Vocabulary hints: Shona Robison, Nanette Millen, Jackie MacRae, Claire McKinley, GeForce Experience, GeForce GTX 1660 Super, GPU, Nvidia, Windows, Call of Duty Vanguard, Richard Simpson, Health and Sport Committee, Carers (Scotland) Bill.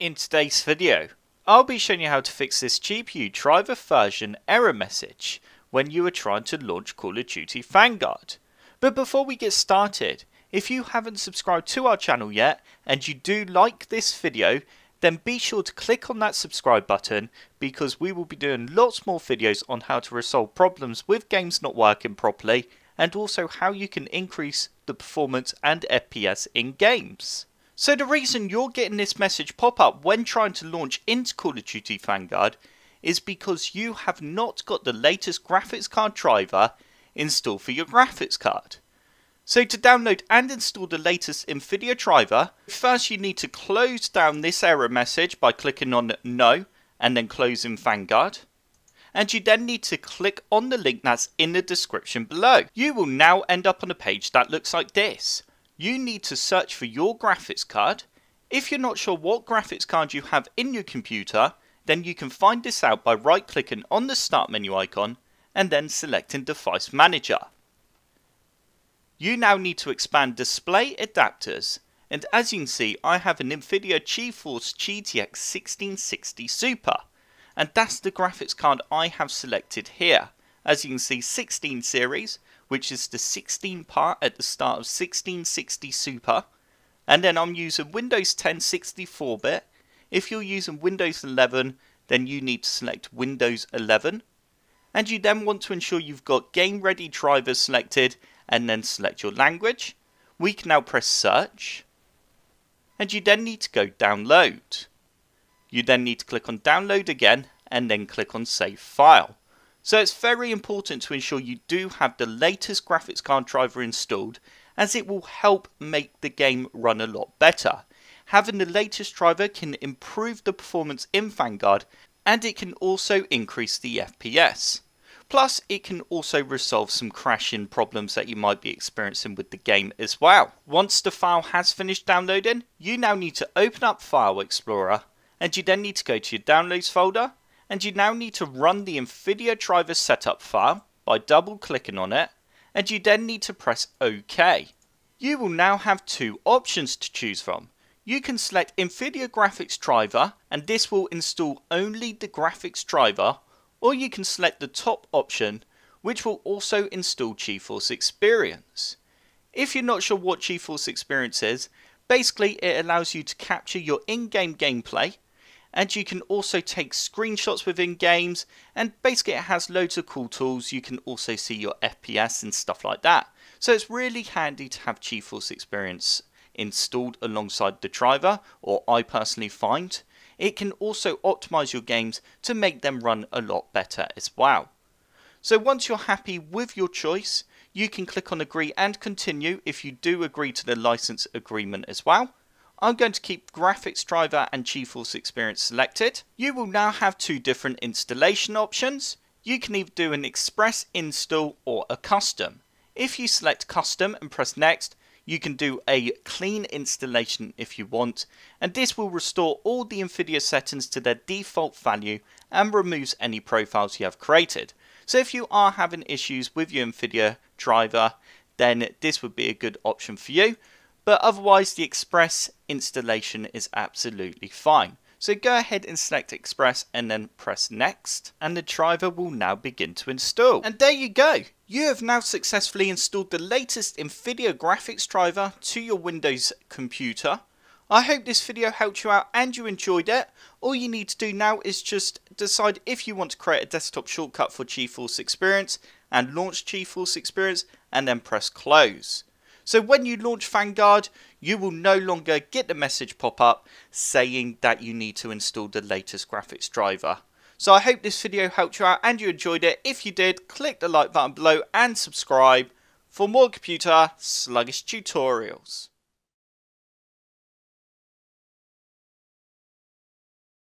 In today's video, I'll be showing you how to fix this GPU driver version error message when you are trying to launch Call of Duty Vanguard. But before we get started, if you haven't subscribed to our channel yet and you do like this video, then be sure to click on that subscribe button because we will be doing lots more videos on how to resolve problems with games not working properly and also how you can increase the performance and FPS in games. So the reason you're getting this message pop up when trying to launch into Call of Duty Vanguard is because you have not got the latest graphics card driver installed for your graphics card. So to download and install the latest Nvidia driver, first you need to close down this error message by clicking on No and then closing Vanguard. And you then need to click on the link that's in the description below. You will now end up on a page that looks like this. You need to search for your graphics card. If you're not sure what graphics card you have in your computer, then you can find this out by right clicking on the start menu icon and then selecting Device Manager. You now need to expand display adapters, and as you can see I have an Nvidia GeForce GTX 1660 Super, and that's the graphics card I have selected here. As you can see, 16 series, which is the 16 part at the start of 1660 Super. And then I'm using Windows 10 64-bit. If you're using Windows 11, then you need to select Windows 11. And you then want to ensure you've got game ready drivers selected and then select your language. We can now press search. And you then need to go download. You then need to click on download again and then click on save file. So it's very important to ensure you do have the latest graphics card driver installed, as it will help make the game run a lot better. Having the latest driver can improve the performance in Vanguard, and it can also increase the FPS. Plus, it can also resolve some crashing problems that you might be experiencing with the game as well. Once the file has finished downloading, you now need to open up File Explorer, and you then need to go to your Downloads folder. And you now need to run the Nvidia driver setup file by double clicking on it, and you then need to press OK. You will now have two options to choose from. You can select Nvidia graphics driver, and this will install only the graphics driver, or you can select the top option, which will also install GeForce Experience. If you're not sure what GeForce Experience is, basically it allows you to capture your in-game gameplay, and you can also take screenshots within games, and basically it has loads of cool tools. You can also see your FPS and stuff like that. So it's really handy to have GeForce Experience installed alongside the driver, or I personally find. It can also optimize your games to make them run a lot better as well. So once you're happy with your choice, you can click on agree and continue if you do agree to the license agreement as well. I'm going to keep graphics driver and GeForce Experience selected. You will now have two different installation options. You can either do an express install or a custom. If you select custom and press next, you can do a clean installation if you want, and this will restore all the Nvidia settings to their default value and removes any profiles you have created. So if you are having issues with your Nvidia driver, then this would be a good option for you. But otherwise, the express installation is absolutely fine. So go ahead and select express and then press next, and the driver will now begin to install. And there you go. You have now successfully installed the latest Nvidia graphics driver to your Windows computer. I hope this video helped you out and you enjoyed it. All you need to do now is just decide if you want to create a desktop shortcut for GeForce Experience and launch GeForce Experience and then press close. So when you launch Vanguard, you will no longer get the message pop up saying that you need to install the latest graphics driver. So I hope this video helped you out and you enjoyed it. If you did, click the like button below and subscribe for more computer sluggish tutorials.